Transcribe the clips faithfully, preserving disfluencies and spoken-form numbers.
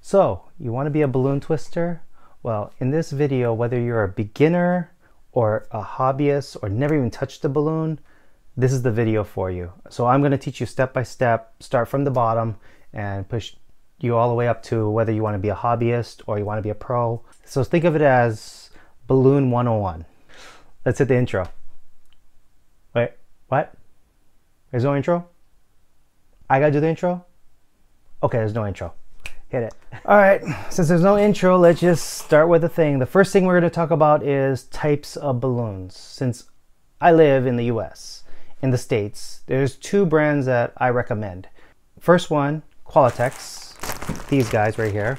So you want to be a balloon twister? Well, in this video, whether you're a beginner or a hobbyist or never even touched a balloon, this is the video for you. So I'm going to teach you step by step, start from the bottom and push you all the way up to whether you want to be a hobbyist or you want to be a pro. So think of it as balloon one oh one. Let's hit the intro. Wait, what? There's no intro? I gotta do the intro? Okay, there's no intro. Hit it. All right, since there's no intro, let's just start with the thing. The first thing we're going to talk about is types of balloons. Since I live in the U S, in the States, there's two brands that I recommend. First one, Qualatex, these guys right here.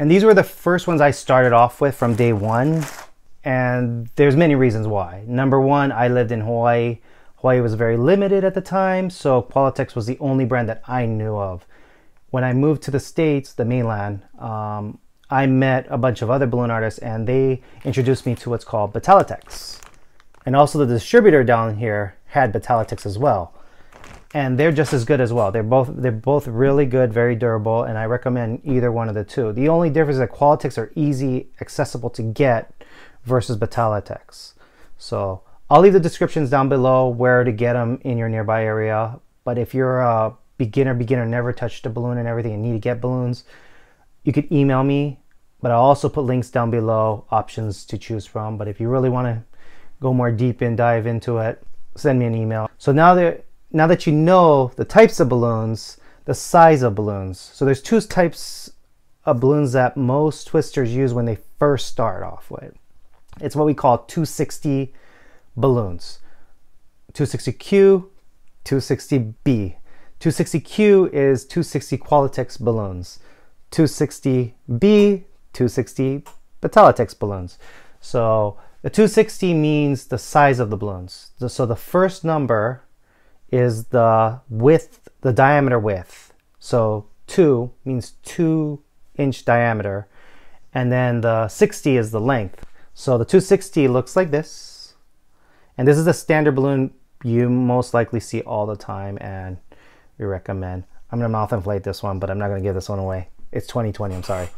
And these were the first ones I started off with from day one. And there's many reasons why. Number one, I lived in Hawaii. Hawaii was very limited at the time, so Qualatex was the only brand that I knew of. When I moved to the States, the mainland, um, I met a bunch of other balloon artists and they introduced me to what's called Betallatex. And also the distributor down here had Betallatex as well. And they're just as good as well. They're both, they're both really good, very durable, and I recommend either one of the two. The only difference is that Qualatex are easy, accessible to get versus Betallatex. So I'll leave the descriptions down below where to get them in your nearby area. But if you're a beginner beginner never touched a balloon and everything and need to get balloons, you could email me, but I'll also put links down below, options to choose from. But if you really want to go more deep and dive into it, send me an email. So now that now that you know the types of balloons, the size of balloons, so there's two types of balloons that most twisters use when they first start off with. It's what we call two sixty balloons, two sixty Q, two sixty B. two sixty Q is two sixty Qualatex balloons, two sixty B, two sixty Betallatex balloons. So the two sixty means the size of the balloons. So the first number is the width, the diameter width. So two means two inch diameter. And then the sixty is the length. So the two sixty looks like this. And this is a standard balloon you most likely see all the time. And we recommend. I'm gonna mouth inflate this one, but I'm not gonna give this one away. It's twenty twenty, I'm sorry.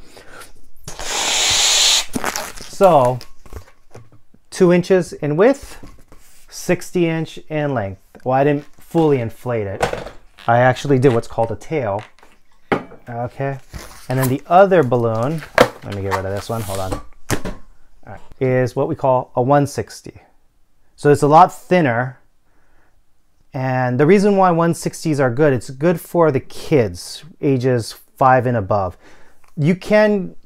So, two inches in width, sixty inch in length. Well, I didn't fully inflate it. I actually did what's called a tail. Okay, and then the other balloon, let me get rid of this one, hold on, all right, is what we call a one sixty. So it's a lot thinner. And the reason why one sixties are good, it's good for the kids, ages five and above. You can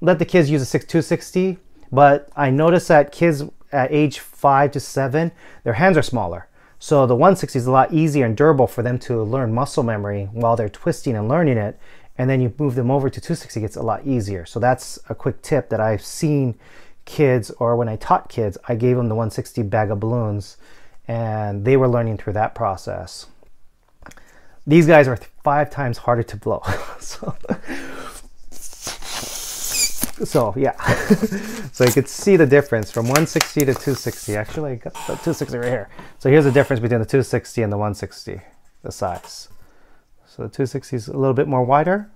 let the kids use a two sixty, but I noticed that kids at age five to seven, their hands are smaller. So the one sixty is a lot easier and durable for them to learn muscle memory while they're twisting and learning it. And then you move them over to two sixty, it gets a lot easier. So that's a quick tip that I've seen kids, or when I taught kids, I gave them the one sixty bag of balloons. And they were learning through that process. These guys are five times harder to blow. so, so yeah, so you could see the difference from one sixty to two sixty. Actually, I got the two sixty right here. So here's the difference between the two sixty and the one sixty, the size. So the two sixty is a little bit more wider,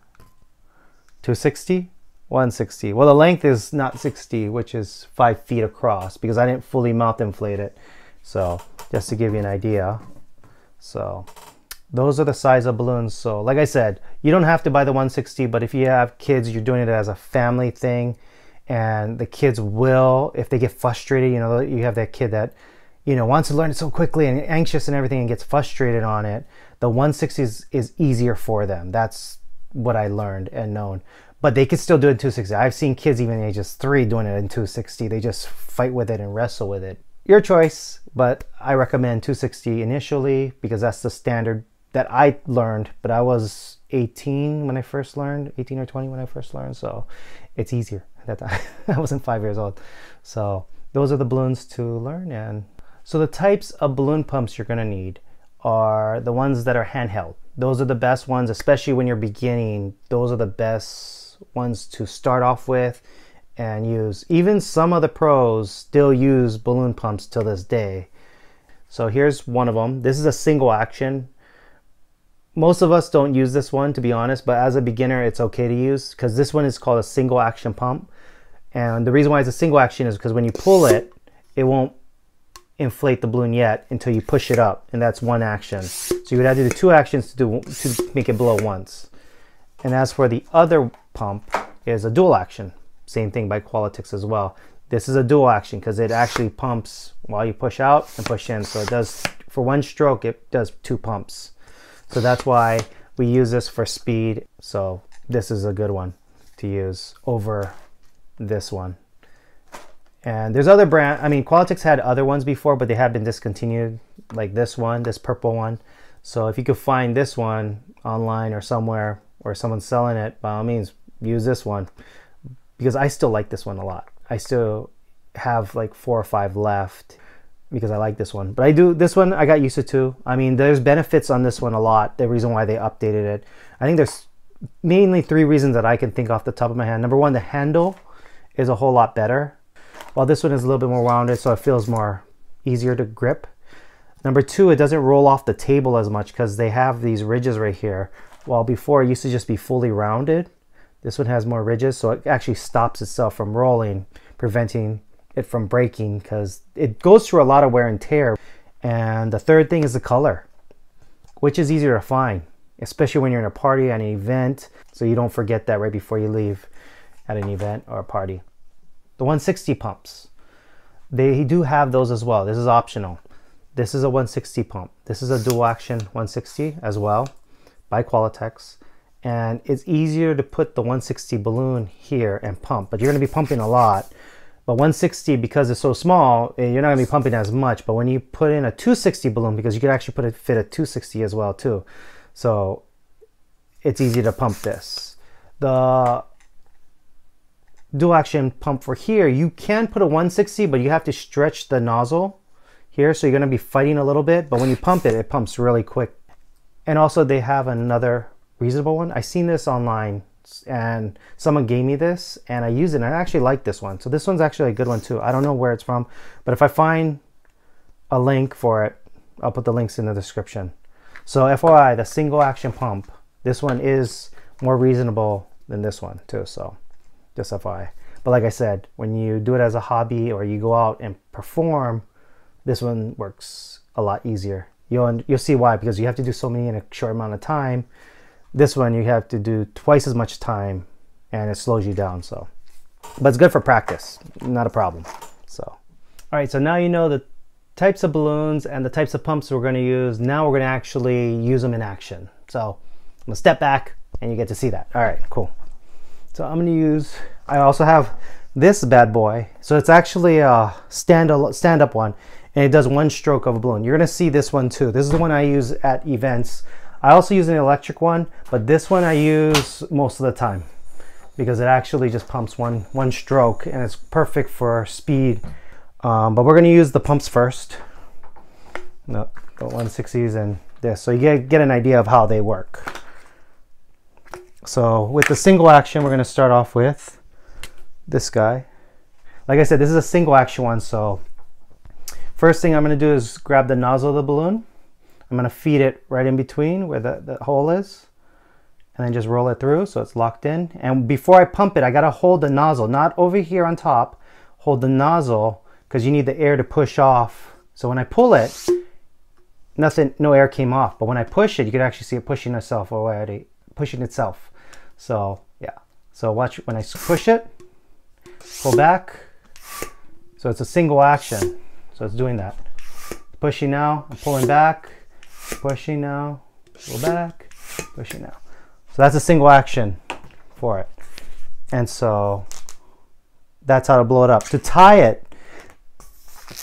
two sixty, one sixty. Well, the length is not sixty, which is five feet across because I didn't fully mouth inflate it. So just to give you an idea, so those are the size of balloons. So like I said, you don't have to buy the one sixty, but if you have kids, you're doing it as a family thing, and the kids will, if they get frustrated, you know, you have that kid that, you know, wants to learn it so quickly and anxious and everything and gets frustrated on it. The one sixty is, is easier for them. That's what I learned and known. But they can still do it in two sixty. I've seen kids even ages three doing it in two sixty. They just fight with it and wrestle with it. Your choice, but I recommend two sixty initially because that's the standard that I learned. But I was eighteen when I first learned, eighteen or twenty when I first learned, so it's easier at that time. I wasn't five years old. So those are the balloons to learn. And so the types of balloon pumps you're going to need are the ones that are handheld. Those are the best ones, especially when you're beginning. Those are the best ones to start off with and use. Even some of the pros still use balloon pumps till this day. So here's one of them. This is a single action Most of us don't use this one, to be honest, but as a beginner, it's okay to use, because this one is called a single action pump. And the reason why it's a single action is because when you pull it, it won't inflate the balloon yet until you push it up, and that's one action. So you would have to do two actions to, do, to make it blow once. And as for the other pump, is a dual action. Same thing by Qualatex as well. This is a dual action because it actually pumps while you push out and push in. So it does, for one stroke, it does two pumps. So that's why we use this for speed. So this is a good one to use over this one. And there's other brand, I mean, Qualatex had other ones before, but they have been discontinued, like this one, this purple one. So if you could find this one online or somewhere, or someone's selling it, by all means, use this one, because I still like this one a lot. I still have like four or five left because I like this one. But I do, this one I got used to too. I mean, there's benefits on this one a lot, the reason why they updated it. I think there's mainly three reasons that I can think off the top of my head. Number one, the handle is a whole lot better, while this one is a little bit more rounded, so it feels more easier to grip. Number two, it doesn't roll off the table as much because they have these ridges right here. While before it used to just be fully rounded, this one has more ridges, so it actually stops itself from rolling, preventing it from breaking, because it goes through a lot of wear and tear. And the third thing is the color, which is easier to find, especially when you're in a party, at an event, so you don't forget that right before you leave at an event or a party. The one sixty pumps, they do have those as well. This is optional. This is a one sixty pump. This is a dual action one sixty as well by Qualatex. And it's easier to put the one sixty balloon here and pump, but you're going to be pumping a lot. But one sixty, because it's so small, you're not going to be pumping as much. But when you put in a two sixty balloon, because you could actually put a, fit a two sixty as well too, so it's easy to pump this. The dual action pump for here, you can put a one sixty, but you have to stretch the nozzle here, so you're going to be fighting a little bit. But when you pump it, it pumps really quick. And also they have another reasonable one. I seen this online and someone gave me this and I used it, and I actually like this one. So this one's actually a good one too. I don't know where it's from, but if I find a link for it, I'll put the links in the description. So F Y I, the single action pump, this one is more reasonable than this one too, so just F Y I. But like I said, when you do it as a hobby or you go out and perform, this one works a lot easier. You'll, you'll see why, because you have to do so many in a short amount of time. This one you have to do twice as much time and it slows you down. So, but it's good for practice, not a problem. So, all right, so now you know the types of balloons and the types of pumps we're going to use. Now we're going to actually use them in action. So I'm going to step back and you get to see that. All right, cool. So I'm going to use, I also have this bad boy. So it's actually a stand, stand up one, and it does one stroke of a balloon. You're going to see this one too. This is the one I use at events. I also use an electric one, but this one I use most of the time because it actually just pumps one, one stroke, and it's perfect for speed. Um, but we're going to use the pumps first. No, the one sixties and this. So you get, get an idea of how they work. So with the single action, we're going to start off with this guy. Like I said, this is a single action one. So first thing I'm going to do is grab the nozzle of the balloon. I'm going to feed it right in between where the, the hole is, and then just roll it through so it's locked in. And before I pump it, I got to hold the nozzle, not over here on top, hold the nozzle, because you need the air to push off. So when I pull it, nothing, no air came off. But when I push it, you can actually see it pushing itself already, pushing itself. So yeah, so watch when I push it, pull back. So it's a single action. So it's doing that. Pushing now, I'm pulling back. Pushing now, go back, pushing now. So that's a single action for it. And so that's how to blow it up. To tie it,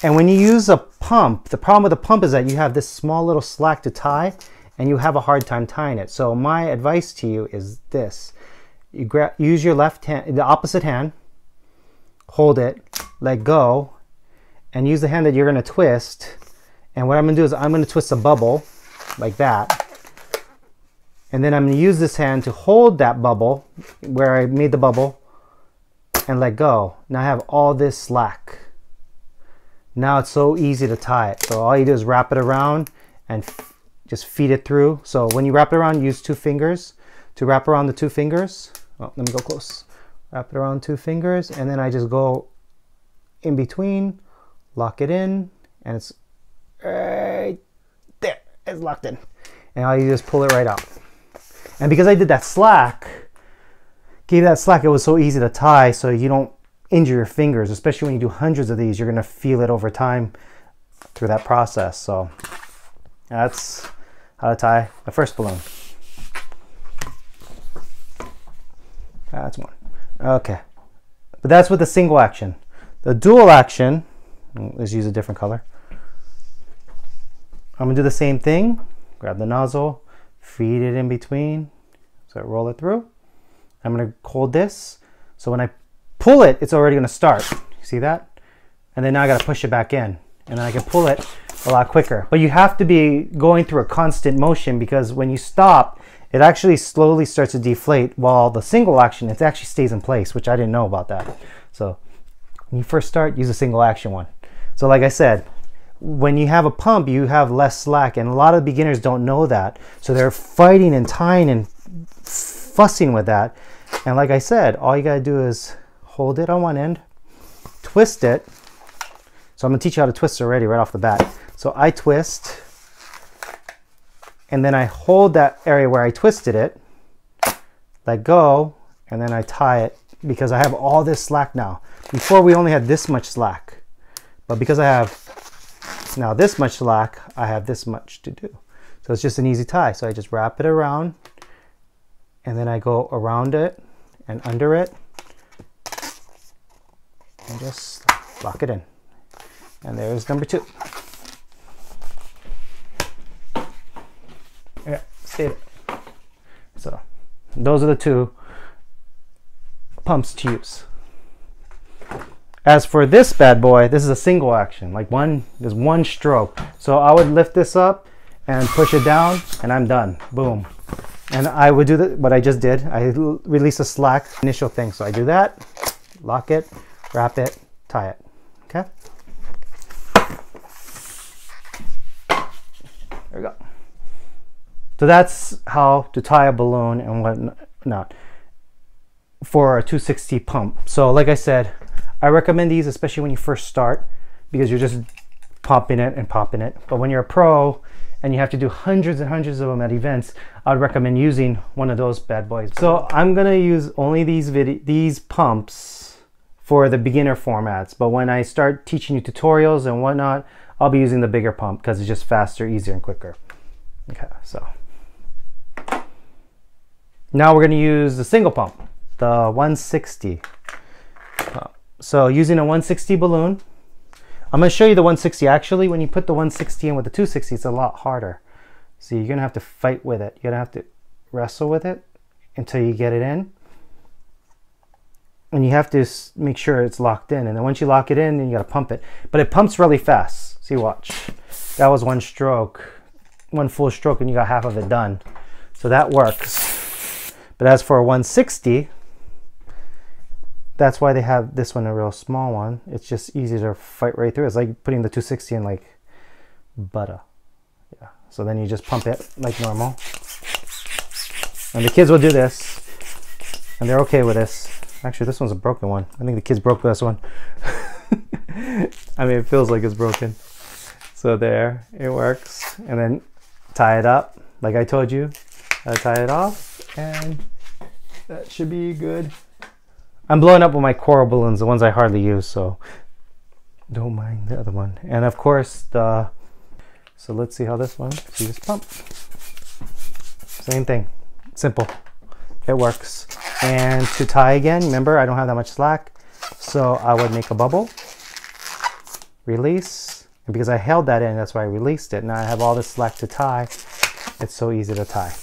and when you use a pump, the problem with a pump is that you have this small little slack to tie, and you have a hard time tying it. So my advice to you is this. You grab, use your left hand, the opposite hand, hold it, let go, and use the hand that you're gonna twist. And what I'm gonna do is I'm gonna twist a bubble like that. And then I'm gonna use this hand to hold that bubble where I made the bubble and let go. Now I have all this slack. Now it's so easy to tie it. So all you do is wrap it around and just feed it through. So when you wrap it around, use two fingers to wrap around the two fingers. Oh, let me go close. Wrap it around two fingers, and then I just go in between, lock it in, and it's right there. It's locked in. And all you just pull it right out. And because I did that slack, gave that slack, it was so easy to tie so you don't injure your fingers, especially when you do hundreds of these. You're gonna feel it over time through that process. So that's how to tie the first balloon. That's one. Okay, but that's with the single action. The dual action, let's use a different color. I'm gonna do the same thing. Grab the nozzle, feed it in between, so I roll it through. I'm gonna hold this, so when I pull it, it's already gonna start. You see that? And then now I gotta push it back in, and then I can pull it a lot quicker. But you have to be going through a constant motion, because when you stop, it actually slowly starts to deflate, while the single action, it actually stays in place, which I didn't know about that. So when you first start, use a single action one. So like I said, when you have a pump, you have less slack, and a lot of beginners don't know that. So they're fighting and tying and fussing with that. And like I said, all you gotta do is hold it on one end, twist it. So I'm gonna teach you how to twist already right off the bat. So I twist, and then I hold that area where I twisted it, let go, and then I tie it, because I have all this slack now. Before we only had this much slack, but because I have now this much slack, I have this much to do. So it's just an easy tie. So I just wrap it around, and then I go around it and under it, and just lock it in. And there's number two. Yeah, save it. So those are the two pumps to use. As for this bad boy, this is a single action, like one, there's one stroke. So I would lift this up and push it down, and I'm done, boom. And I would do the, what I just did. I release a slack initial thing. So I do that, lock it, wrap it, tie it, okay? There we go. So that's how to tie a balloon and whatnot for a two sixty pump. So like I said, I recommend these, especially when you first start, because you're just popping it and popping it. But when you're a pro and you have to do hundreds and hundreds of them at events, I would recommend using one of those bad boys. So I'm gonna use only these video these pumps for the beginner formats. But when I start teaching you tutorials and whatnot, I'll be using the bigger pump because it's just faster, easier, and quicker. Okay, so now we're gonna use the single pump, the one sixty. So using a one sixty balloon, I'm going to show you the one sixty. Actually, when you put the one sixty in with the two sixty, it's a lot harder. So you're going to have to fight with it. You're going to have to wrestle with it until you get it in. And you have to make sure it's locked in. And then once you lock it in, then you got to pump it. But it pumps really fast. See, watch. That was one stroke, one full stroke, and you got half of it done. So that works. But as for a one sixty, that's why they have this one, a real small one. It's just easy to fight right through. It's like putting the two sixty in like butter. Yeah. So then you just pump it like normal. And the kids will do this, and they're okay with this. Actually, this one's a broken one. I think the kids broke this one. I mean, it feels like it's broken. So there, it works. And then tie it up. Like I told you, I tie it off, and that should be good. I'm blowing up with my coral balloons, the ones I hardly use, so don't mind the other one. And of course, the so let's see how this one, see this pump. Same thing, simple, it works. And to tie again, remember, I don't have that much slack, so I would make a bubble, release, and because I held that in, that's why I released it. Now I have all this slack to tie. It's so easy to tie.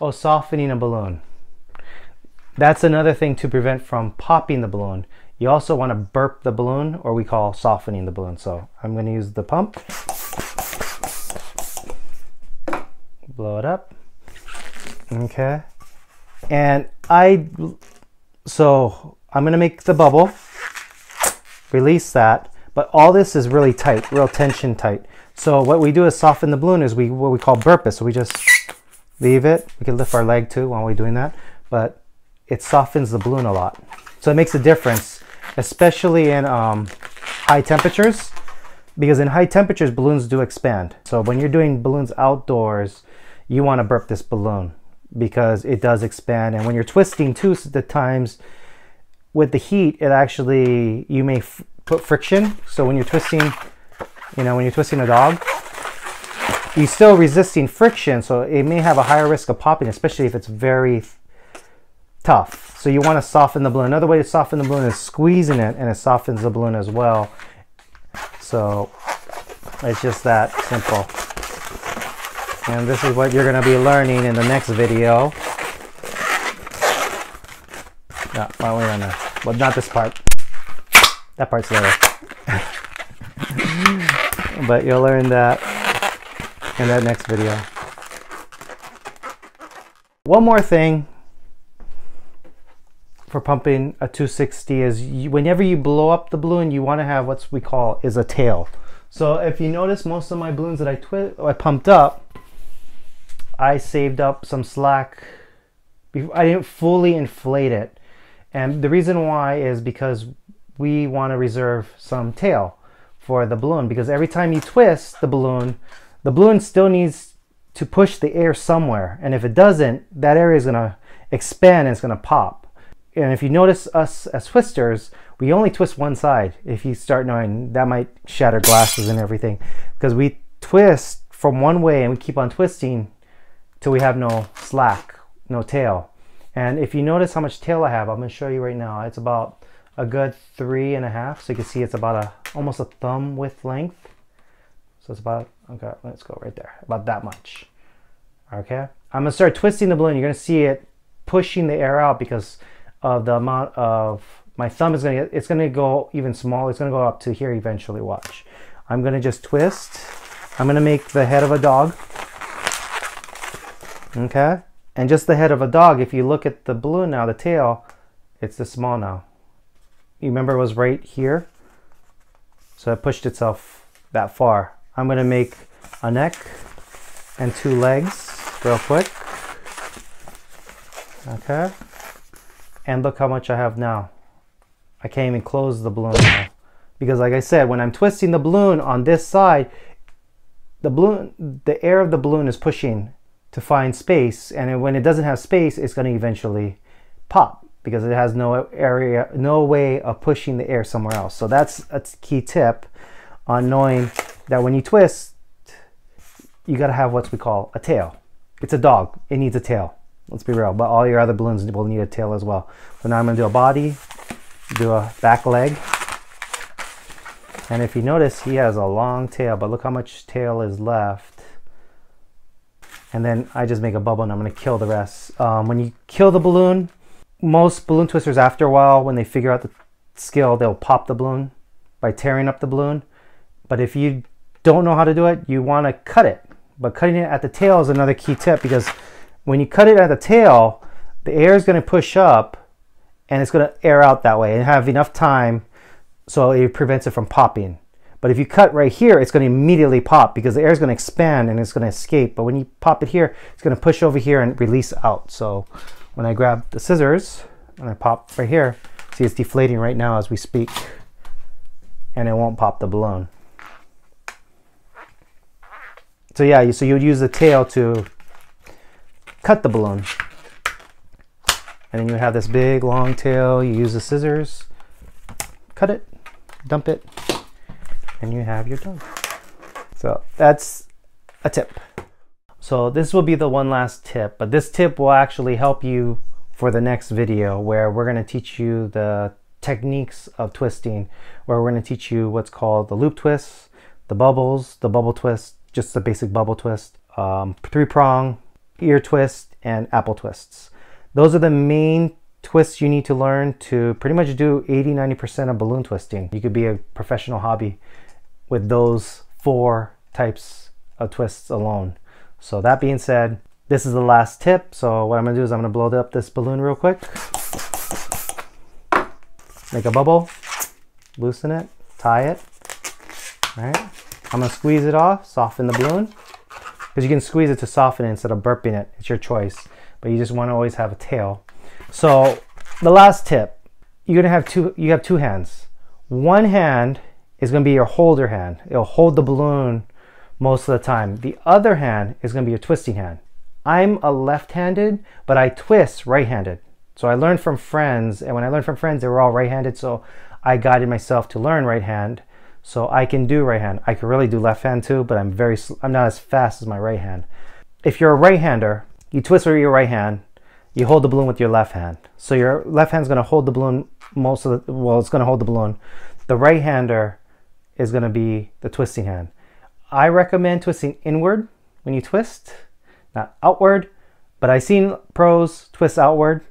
Oh, softening a balloon. That's another thing to prevent from popping the balloon. You also want to burp the balloon, or we call softening the balloon. So I'm going to use the pump. Blow it up. Okay. And I, so I'm going to make the bubble, release that, but all this is really tight, real tension tight. So what we do is soften the balloon is we what we call burp it. So we just leave it. We can lift our leg too while we're doing that, but it softens the balloon a lot. So it makes a difference, especially in um, high temperatures, because in high temperatures, balloons do expand. So when you're doing balloons outdoors, you want to burp this balloon because it does expand. And when you're twisting too, the times with the heat, it actually, you may f put friction. So when you're twisting, you know, when you're twisting a dog, you're still resisting friction. So it may have a higher risk of popping, especially if it's very tough. So you want to soften the balloon. Another way to soften the balloon is squeezing it, and it softens the balloon as well. So it's just that simple. And this is what you're going to be learning in the next video. No, well, wait on that. Well, not this part. That part's later. But you'll learn that in that next video. One more thing for pumping a two sixty is you, whenever you blow up the balloon, you want to have what we call is a tail. So if you notice, most of my balloons that I twi I pumped up, I saved up some slack. I didn't fully inflate it, and the reason why is because we want to reserve some tail for the balloon, because every time you twist the balloon, the balloon still needs to push the air somewhere, and if it doesn't, that area is going to expand and it's going to pop. And if you notice us as twisters, we only twist one side. If you start knowing, that might shatter glasses and everything, because we twist from one way and we keep on twisting till we have no slack, no tail. And if you notice how much tail I have, I'm going to show you right now. It's about a good three and a half. So you can see it's about a almost a thumb width length. So it's about, okay, let's go right there. About that much. Okay. I'm going to start twisting the balloon. You're going to see it pushing the air out because of the amount of my thumb is gonna, it's gonna go even smaller. It's gonna go up to here eventually, watch. I'm gonna just twist. I'm gonna make the head of a dog, okay? And just the head of a dog, if you look at the balloon now, the tail, it's this small now. You remember it was right here? So it pushed itself that far. I'm gonna make a neck and two legs real quick, okay? And look how much I have now. I can't even close the balloon now. Because like I said, when I'm twisting the balloon on this side, the balloon, the air of the balloon is pushing to find space. And when it doesn't have space, it's going to eventually pop because it has no area, no way of pushing the air somewhere else. So that's a key tip on knowing that when you twist, you got to have what we call a tail. It's a dog. It needs a tail. Let's be real, but all your other balloons will need a tail as well. So now I'm going to do a body, do a back leg. And if you notice, he has a long tail, but look how much tail is left. And then I just make a bubble and I'm going to kill the rest. Um, when you kill the balloon, most balloon twisters after a while, when they figure out the skill, they'll pop the balloon by tearing up the balloon. But if you don't know how to do it, you want to cut it. But cutting it at the tail is another key tip, because when you cut it at the tail, the air is going to push up and it's going to air out that way and have enough time so it prevents it from popping. But if you cut right here, it's going to immediately pop because the air is going to expand and it's going to escape. But when you pop it here, it's going to push over here and release out. So when I grab the scissors and I pop right here, see it's deflating right now as we speak, and it won't pop the balloon. So yeah, so you would use the tail to cut the balloon, and then you have this big long tail. You use the scissors, cut it, dump it, and you have your dog. So that's a tip. So this will be the one last tip, but this tip will actually help you for the next video, where we're going to teach you the techniques of twisting, where we're going to teach you what's called the loop twists, the bubbles, the bubble twist, just the basic bubble twist, um, three prong, ear twist, and apple twists. Those are the main twists you need to learn to pretty much do eighty ninety percent of balloon twisting. You could be a professional hobby with those four types of twists alone. So that being said, this is the last tip. So what I'm gonna do is I'm gonna blow up this balloon real quick, make a bubble, loosen it, tie it, all right? I'm gonna squeeze it off, soften the balloon, because you can squeeze it to soften it instead of burping it. It's your choice, but you just want to always have a tail. So the last tip, you're gonna have two, you have two hands. One hand is gonna be your holder hand. It'll hold the balloon most of the time. The other hand is gonna be your twisting hand. I'm a left-handed, but I twist right-handed. So I learned from friends, and when I learned from friends, they were all right-handed, so I guided myself to learn right hand, so I can do right hand. I can really do left hand too, but I'm very, I'm not as fast as my right hand. If you're a right-hander, you twist with your right hand, you hold the balloon with your left hand. So your left hand's gonna hold the balloon most of the, well, it's gonna hold the balloon. The right-hander is gonna be the twisting hand. I recommend twisting inward when you twist, not outward, but I've seen pros twist outward,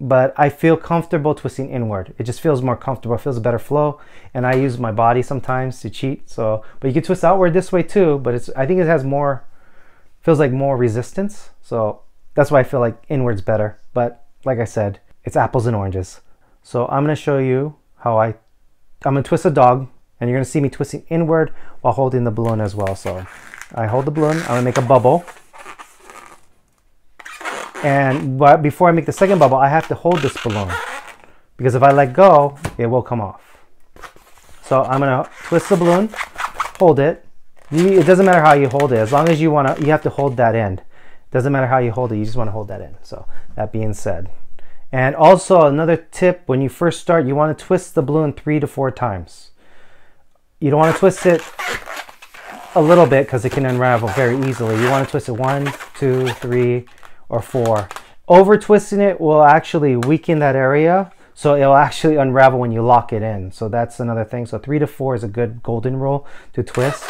but I feel comfortable twisting inward. It just feels more comfortable, it feels a better flow, and I use my body sometimes to cheat. So, but you can twist outward this way too, but it's, I think it has more, feels like more resistance. So that's why I feel like inward's better. But like I said, it's apples and oranges. So I'm gonna show you how I, I'm gonna twist a dog, and you're gonna see me twisting inward while holding the balloon as well. So I hold the balloon, I'm gonna make a bubble. And but before I make the second bubble, I have to hold this balloon, because if I let go, it will come off. So I'm gonna twist the balloon, hold it. It doesn't matter how you hold it, as long as you wanna, you have to hold that end. It doesn't matter how you hold it, you just wanna hold that end. So that being said. And also another tip, when you first start, you wanna twist the balloon three to four times. You don't wanna twist it a little bit because it can unravel very easily. You wanna twist it one, two, three, or four. Over twisting it will actually weaken that area, so it'll actually unravel when you lock it in. So that's another thing. So three to four is a good golden rule to twist.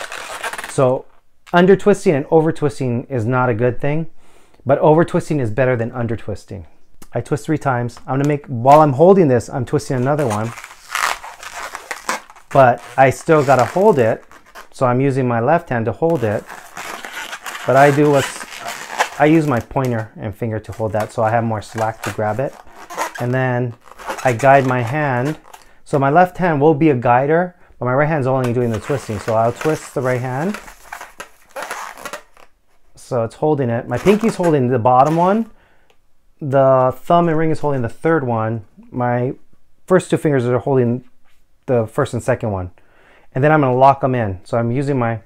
So under twisting and over twisting is not a good thing, but over twisting is better than under twisting. I twist three times. I'm gonna make, while I'm holding this, I'm twisting another one, but I still gotta hold it. So I'm using my left hand to hold it, but I do what's, I use my pointer and finger to hold that, so I have more slack to grab it. And then I guide my hand. So my left hand will be a guider, but my right hand's only doing the twisting. So I'll twist the right hand. So it's holding it. My pinky's holding the bottom one. The thumb and ring is holding the third one. My first two fingers are holding the first and second one. And then I'm gonna lock them in. So I'm using my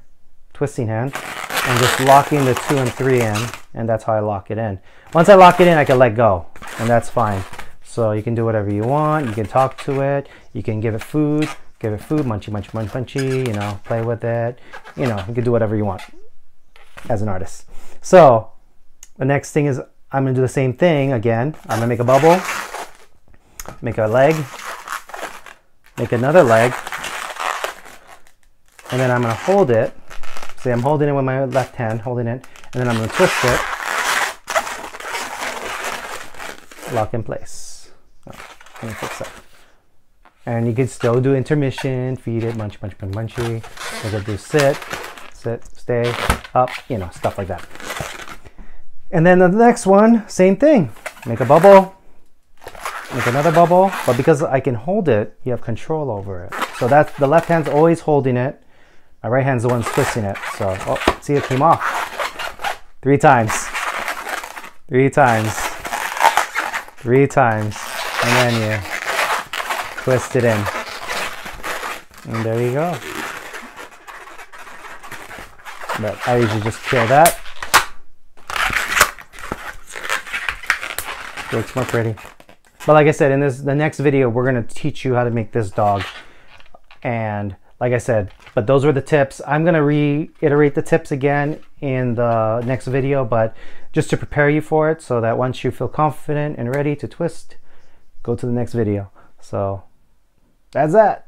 twisting hand and just locking the two and three in, and that's how I lock it in. Once I lock it in, I can let go, and that's fine. So you can do whatever you want, you can talk to it, you can give it food, give it food, munchy, munchy, munchy, munchy, you know, play with it, you know, you can do whatever you want as an artist. So the next thing is I'm gonna do the same thing again. I'm gonna make a bubble, make a leg, make another leg, and then I'm gonna hold it. See, I'm holding it with my left hand, holding it, and then I'm gonna twist it, lock in place. Oh, let me fix that. And you can still do intermission, feed it, munch, munch, munch, munchy. You can do sit, sit, stay, up, you know, stuff like that. And then the next one, same thing. Make a bubble, make another bubble, but because I can hold it, you have control over it. So that's, the left hand's always holding it. My right hand's the one twisting it. So, oh, see, it came off. Three times. Three times. Three times. And then you twist it in. And there you go. But I usually just kill that. It looks more pretty. But like I said, in this the next video, we're gonna teach you how to make this dog. And like I said, but those were the tips. I'm gonna reiterate the tips again in the next video, but just to prepare you for it, so that once you feel confident and ready to twist, go to the next video. So that's that.